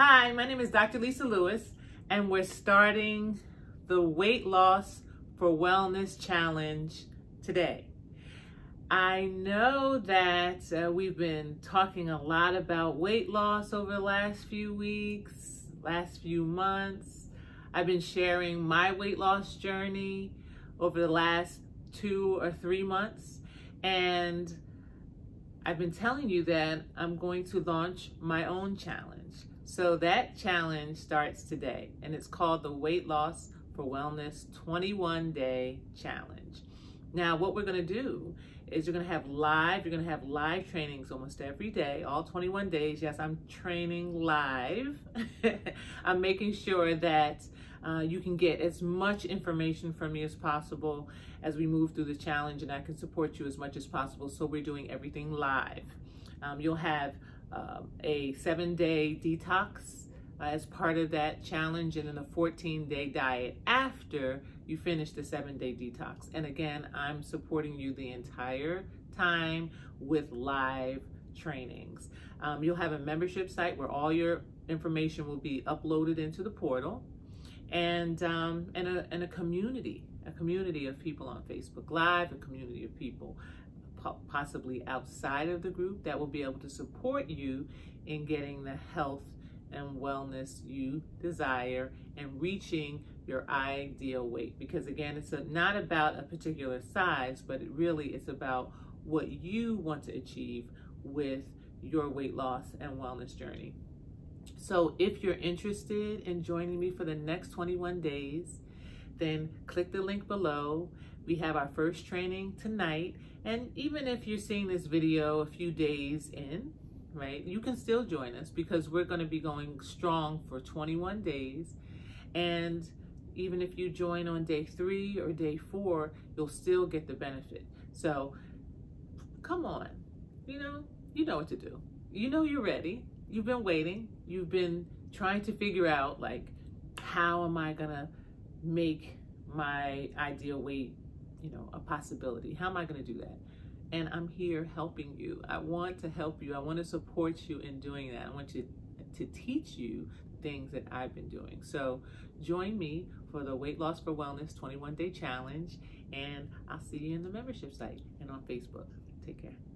Hi, my name is Dr. Lisa Lewis, and we're starting the Weight Loss for Wellness Challenge today. I know that we've been talking a lot about weight loss over the last few weeks, last few months. I've been sharing my weight loss journey over the last 2 or 3 months, and I've been telling you that I'm going to launch my own challenge. So that challenge starts today, and it's called the Weight Loss for Wellness 21-Day Challenge. Now, what we're going to do is you're going to have live trainings almost every day, all 21 days. Yes, I'm training live. I'm making sure that you can get as much information from me as possible as we move through the challenge, and I can support you as much as possible. So we're doing everything live. You'll have a 7-day detox as part of that challenge, and then a 14-day diet after you finish the 7-day detox. And again, I'm supporting you the entire time with live trainings. You'll have a membership site where all your information will be uploaded into the portal, and a community, of people on Facebook Live, a community of people possibly outside of the group that will be able to support you in getting the health and wellness you desire and reaching your ideal weight. Because again, it's not about a particular size, but it really is about what you want to achieve with your weight loss and wellness journey. So if you're interested in joining me for the next 21 days, then click the link below. We have our first training tonight. And even if you're seeing this video a few days in, right, you can still join us, because we're going to be going strong for 21 days. And even if you join on day 3 or day 4, you'll still get the benefit. So come on, you know what to do. You know you're ready. You've been waiting. You've been trying to figure out, like, how am I going to make my ideal weight, a possibility? How am I going to do that? And I'm here helping you. I want to help you. I want to support you in doing that. I want to teach you things that I've been doing. So join me for the Weight Loss for Wellness 21-Day Challenge, and I'll see you in the membership site and on Facebook. Take care.